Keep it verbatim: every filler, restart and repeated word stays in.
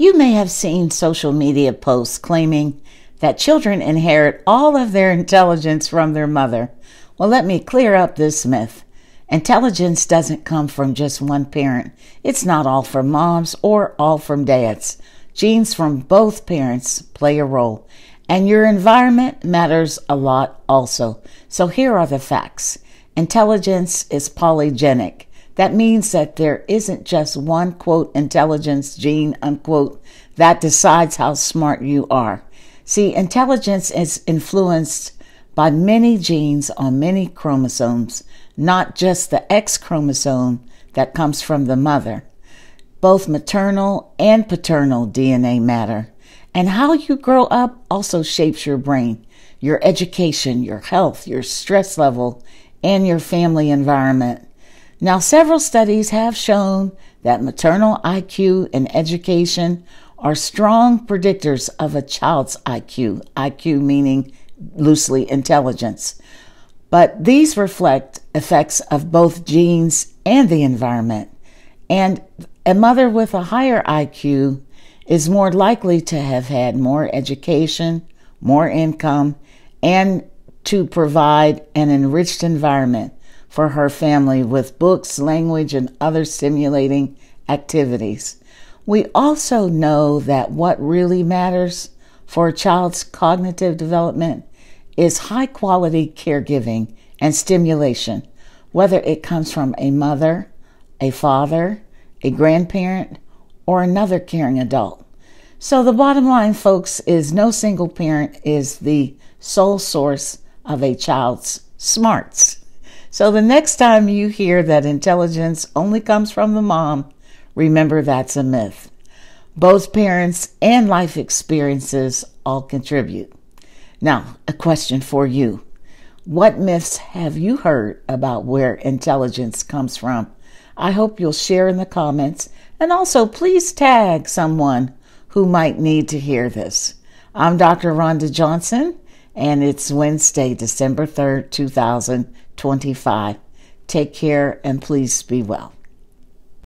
You may have seen social media posts claiming that children inherit all of their intelligence from their mother. Well, let me clear up this myth. Intelligence doesn't come from just one parent. It's not all from moms or all from dads. Genes from both parents play a role. And your environment matters a lot also. So here are the facts. Intelligence is polygenic. That means that there isn't just one, quote, intelligence gene, unquote, that decides how smart you are. See, intelligence is influenced by many genes on many chromosomes, not just the X chromosome that comes from the mother. Both maternal and paternal D N A matter. And how you grow up also shapes your brain, your education, your health, your stress level, and your family environment. Now, several studies have shown that maternal I Q and education are strong predictors of a child's I Q, I Q meaning loosely intelligence. But these reflect effects of both genes and the environment. And a mother with a higher I Q is more likely to have had more education, more income, and to provide an enriched environment for her family with books, language, and other stimulating activities. We also know that what really matters for a child's cognitive development is high-quality caregiving and stimulation, whether it comes from a mother, a father, a grandparent, or another caring adult. So the bottom line, folks, is no single parent is the sole source of a child's smarts. So the next time you hear that intelligence only comes from the mom, remember, that's a myth. Both parents and life experiences all contribute. Now, a question for you. What myths have you heard about where intelligence comes from? I hope you'll share in the comments, and also please tag someone who might need to hear this. I'm Doctor Rhonda Johnson, and it's Wednesday, December third, two thousand twenty-five. Take care, and please be well.